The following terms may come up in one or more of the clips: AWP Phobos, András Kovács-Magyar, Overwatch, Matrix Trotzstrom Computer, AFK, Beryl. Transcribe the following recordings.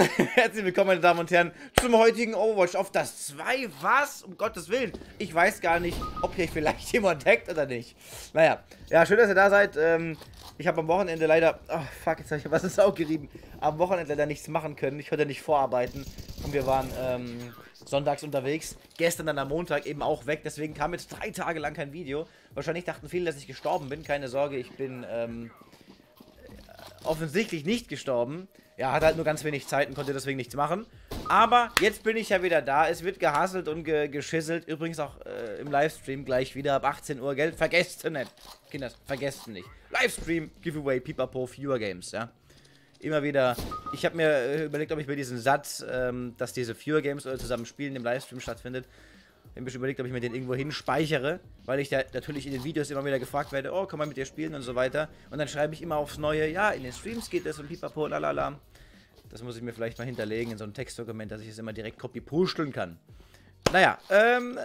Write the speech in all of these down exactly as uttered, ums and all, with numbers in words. Herzlich willkommen, meine Damen und Herren, zum heutigen Overwatch auf das zwei. Was? Um Gottes Willen. Ich weiß gar nicht, ob hier vielleicht jemand hackt oder nicht. Naja, ja, schön, dass ihr da seid. Ähm, ich habe am Wochenende leider... Oh, fuck, jetzt habe ich was ins Auge gerieben. Am Wochenende leider nichts machen können. Ich konnte nicht vorarbeiten. Und wir waren ähm, sonntags unterwegs. Gestern dann am Montag eben auch weg. Deswegen kam jetzt drei Tage lang kein Video. Wahrscheinlich dachten viele, dass ich gestorben bin. Keine Sorge, ich bin... Ähm, offensichtlich nicht gestorben. Ja, hatte halt nur ganz wenig Zeit und konnte deswegen nichts machen. Aber jetzt bin ich ja wieder da. Es wird gehasselt und ge geschisselt. Übrigens auch äh, im Livestream gleich wieder ab achtzehn Uhr, gell? Vergesst nicht. Kinder, vergesst nicht. Livestream, Giveaway, Pipapo, Viewer Games, ja. Immer wieder. Ich habe mir äh, überlegt, ob ich mir diesen Satz, ähm, dass diese Viewer Games oder zusammen spielen im Livestream stattfindet, ich habe mir überlegt, ob ich mir den irgendwo hin speichere, weil ich da natürlich in den Videos immer wieder gefragt werde, oh, kann man mit dir spielen und so weiter. Und dann schreibe ich immer aufs Neue, ja, in den Streams geht das und pipapo, lalala. Das muss ich mir vielleicht mal hinterlegen in so ein Textdokument, dass ich es immer direkt copy-pusteln kann. Naja, ähm,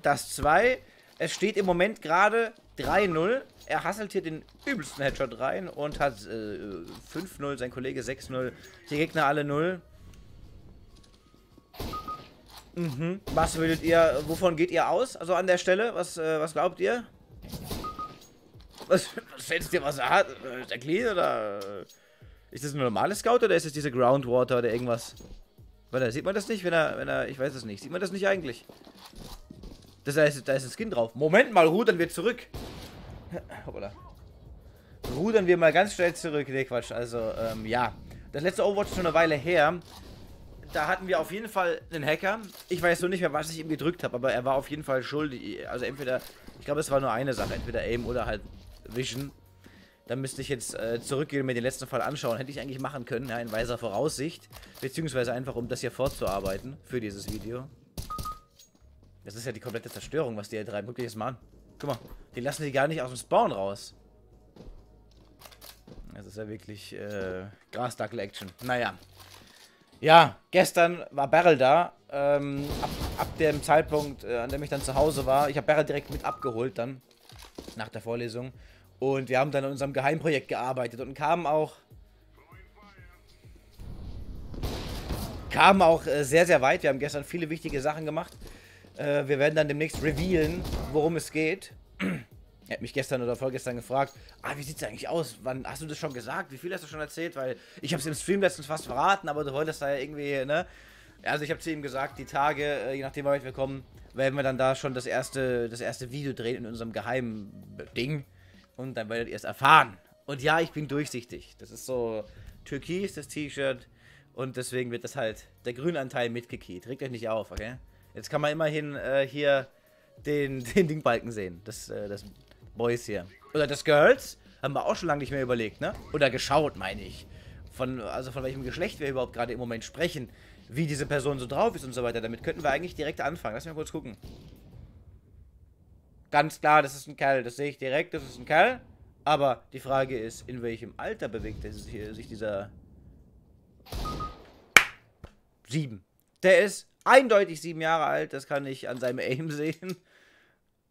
das zwei. Es steht im Moment gerade drei null. Er hasselt hier den übelsten Headshot rein und hat äh, fünf null, sein Kollege sechs null, die Gegner alle null. Mhm. Was würdet ihr, wovon geht ihr aus? Also an der Stelle, was, äh, was glaubt ihr? Was, was schätzt ihr, was er hat? Ist der clean oder? Ist das ein normales Scout oder ist das diese Groundwater oder irgendwas? Warte, sieht man das nicht, wenn er, wenn er, ich weiß es nicht. Sieht man das nicht eigentlich? Das heißt, da ist ein Skin drauf. Moment mal, rudern wir zurück. Hoppala. Rudern wir mal ganz schnell zurück. Ne, Quatsch, also, ähm, ja. Das letzte Overwatch ist schon eine Weile her. Da hatten wir auf jeden Fall einen Hacker. Ich weiß so nicht mehr, was ich ihm gedrückt habe, aber er war auf jeden Fall schuldig. Also entweder, ich glaube, es war nur eine Sache, entweder Aim oder halt Vision. Da müsste ich jetzt äh, zurückgehen und mir den letzten Fall anschauen. Hätte ich eigentlich machen können, ja, in weiser Voraussicht. Beziehungsweise einfach, um das hier fortzuarbeiten für dieses Video. Das ist ja die komplette Zerstörung, was die hier treiben. Guck dir das mal an. Guck mal, die lassen die gar nicht aus dem Spawn raus. Das ist ja wirklich äh, Grasdackel-Action. Naja. Ja, gestern war Beryl da, ähm, ab, ab dem Zeitpunkt, äh, an dem ich dann zu Hause war. Ich habe Beryl direkt mit abgeholt dann, nach der Vorlesung. Und wir haben dann an unserem Geheimprojekt gearbeitet und kamen auch, kamen auch äh, sehr, sehr weit. Wir haben gestern viele wichtige Sachen gemacht. Äh, wir werden dann demnächst revealen, worum es geht. Er hat mich gestern oder vorgestern gefragt, ah, wie sieht's eigentlich aus? Wann hast du das schon gesagt? Wie viel hast du schon erzählt? Weil ich habe es im Stream letztens fast verraten, aber du wolltest da ja irgendwie, ne? Also ich habe zu ihm gesagt, die Tage, je nachdem, wann wir kommen, werden wir dann da schon das erste, das erste Video drehen in unserem geheimen Ding. Und dann werdet ihr es erfahren. Und ja, ich bin durchsichtig. Das ist so türkis, das T-Shirt. Und deswegen wird das halt der Grünanteil mitgekickt. Regt euch nicht auf, okay? Jetzt kann man immerhin äh, hier den, den Dingbalken sehen. Das, äh, das... Boys hier. Oder das Girls? Haben wir auch schon lange nicht mehr überlegt, ne? Oder geschaut, meine ich. Von, also von welchem Geschlecht wir überhaupt gerade im Moment sprechen. Wie diese Person so drauf ist und so weiter. Damit könnten wir eigentlich direkt anfangen. Lass mich mal kurz gucken. Ganz klar, das ist ein Kerl. Das sehe ich direkt, das ist ein Kerl. Aber die Frage ist, in welchem Alter bewegt sich dieser... Sieben. Der ist eindeutig sieben Jahre alt. Das kann ich an seinem Aim sehen.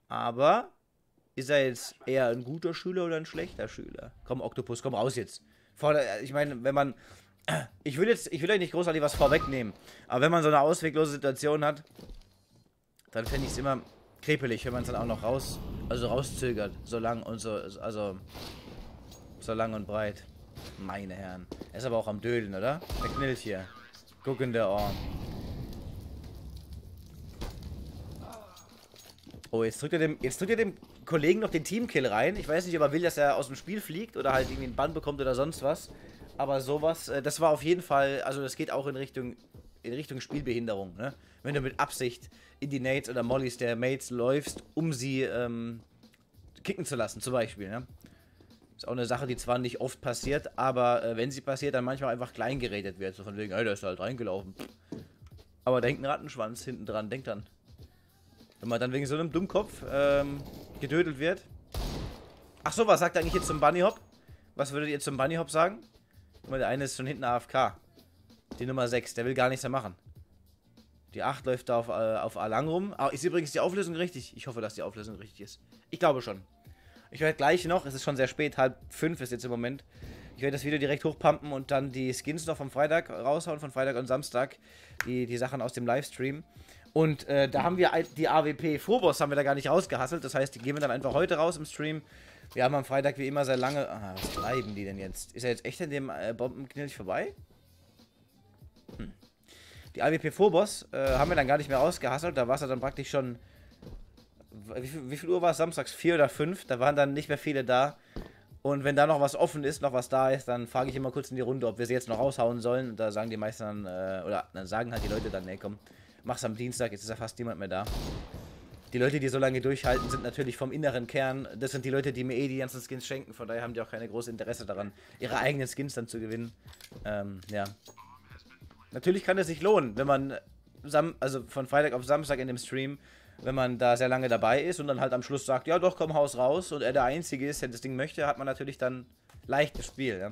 Aber... Ist er jetzt eher ein guter Schüler oder ein schlechter Schüler? Komm, Oktopus, komm raus jetzt. Vor, ich meine, wenn man... Ich will jetzt, ich will euch nicht großartig was vorwegnehmen. Aber wenn man so eine ausweglose Situation hat, dann fände ich es immer krepelig, wenn man es dann auch noch raus... Also rauszögert. So lang und so... Also... So lang und breit. Meine Herren. Er ist aber auch am Dödeln, oder? Er knillt hier. Guck in der Ohr. Oh, jetzt drückt er dem... Jetzt drückt er dem... Kollegen noch den Teamkill rein. Ich weiß nicht, ob er will, dass er aus dem Spiel fliegt oder halt irgendwie einen Bann bekommt oder sonst was. Aber sowas, das war auf jeden Fall, also das geht auch in Richtung in Richtung Spielbehinderung, ne? Wenn du mit Absicht in die Nades oder Mollys der Mates läufst, um sie ähm, kicken zu lassen, zum Beispiel, ne? Ist auch eine Sache, die zwar nicht oft passiert, aber äh, wenn sie passiert, dann manchmal einfach klein geredet wird. So von wegen, ey, da ist halt reingelaufen. Aber da hängt ein Rattenschwanz hinten dran, denkt dann. Wenn man dann wegen so einem Dummkopf ähm, gedödelt wird. Ach so, was sagt er eigentlich jetzt zum Bunny Hop? Was würdet ihr zum Bunny Hop sagen? Guck mal, der eine ist schon hinten A F K. Die Nummer sechs, der will gar nichts mehr machen. Die acht läuft da auf, äh, auf A lang rum. Ah, ist übrigens die Auflösung richtig? Ich hoffe, dass die Auflösung richtig ist. Ich glaube schon. Ich werde gleich noch, es ist schon sehr spät, halb fünf ist jetzt im Moment. Ich werde das Video direkt hochpumpen und dann die Skins noch vom Freitag raushauen, von Freitag und Samstag, die, die Sachen aus dem Livestream. Und äh, da haben wir die A W P Phobos haben wir da gar nicht rausgehasselt, das heißt, die gehen wir dann einfach heute raus im Stream. Wir haben am Freitag wie immer sehr lange... Ah, was treiben die denn jetzt? Ist er jetzt echt an dem äh, Bombenknilch vorbei? Hm. Die A W P Phobos äh, haben wir dann gar nicht mehr rausgehasselt, da war es dann praktisch schon... Wie viel, wie viel Uhr war es? Samstags vier oder fünf, da waren dann nicht mehr viele da. Und wenn da noch was offen ist, noch was da ist, dann frage ich immer kurz in die Runde, ob wir sie jetzt noch raushauen sollen. Und da sagen die meisten dann, äh, oder dann sagen halt die Leute dann, ey komm, mach's am Dienstag, jetzt ist ja fast niemand mehr da. Die Leute, die so lange durchhalten, sind natürlich vom inneren Kern. Das sind die Leute, die mir eh die ganzen Skins schenken, von daher haben die auch keine große Interesse daran, ihre eigenen Skins dann zu gewinnen. Ähm, ja. Natürlich kann es sich lohnen, wenn man, also von Freitag auf Samstag in dem Stream, wenn man da sehr lange dabei ist und dann halt am Schluss sagt, ja doch, komm, haus raus, und er der Einzige ist, der das Ding möchte, hat man natürlich dann leichtes Spiel, ja.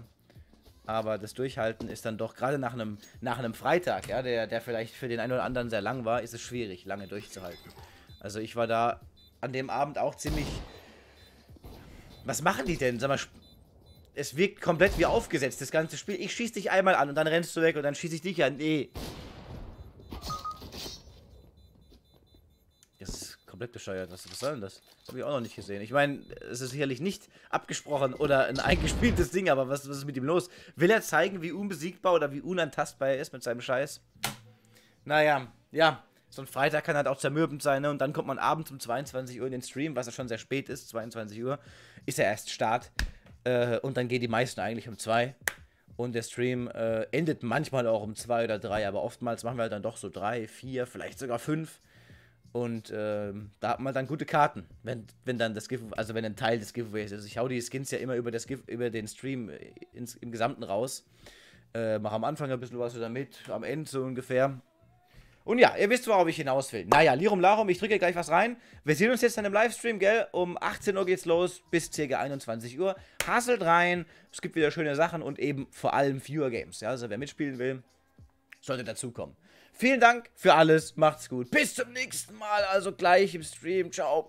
Aber das Durchhalten ist dann doch, gerade nach einem, nach einem Freitag, ja, der, der vielleicht für den einen oder anderen sehr lang war, ist es schwierig, lange durchzuhalten. Also ich war da an dem Abend auch ziemlich... Was machen die denn? Sag mal, es wirkt komplett wie aufgesetzt, das ganze Spiel. Ich schieß dich einmal an und dann rennst du weg und dann schieß ich dich an. Nee. Komplett bescheuert. Was, was soll denn das? Das habe ich auch noch nicht gesehen. Ich meine, es ist sicherlich nicht abgesprochen oder ein eingespieltes Ding, aber was, was ist mit ihm los? Will er zeigen, wie unbesiegbar oder wie unantastbar er ist mit seinem Scheiß? Naja, ja. So ein Freitag kann halt auch zermürbend sein, ne? Und dann kommt man abends um zweiundzwanzig Uhr in den Stream, was ja schon sehr spät ist. zweiundzwanzig Uhr ist ja erst Start. Äh, und dann gehen die meisten eigentlich um zwei. Und der Stream äh, endet manchmal auch um zwei oder drei, aber oftmals machen wir halt dann doch so drei, vier, vielleicht sogar fünf. Und äh, da hat man dann gute Karten, wenn, wenn dann das Giveaway, also wenn ein Teil des Giveaways ist. Ich hau die Skins ja immer über, das Give, über den Stream ins, im Gesamten raus. Äh, mach am Anfang ein bisschen was damit, am Ende so ungefähr. Und ja, ihr wisst, worauf ich hinaus will. Naja, Lirum Larum, ich drücke gleich was rein. Wir sehen uns jetzt dann im Livestream, gell? Um achtzehn Uhr geht's los, bis ca. einundzwanzig Uhr. Hasselt rein, es gibt wieder schöne Sachen und eben vor allem Viewer Games. Ja? Also wer mitspielen will, sollte dazukommen. Vielen Dank für alles, macht's gut. Bis zum nächsten Mal, also gleich im Stream. Ciao.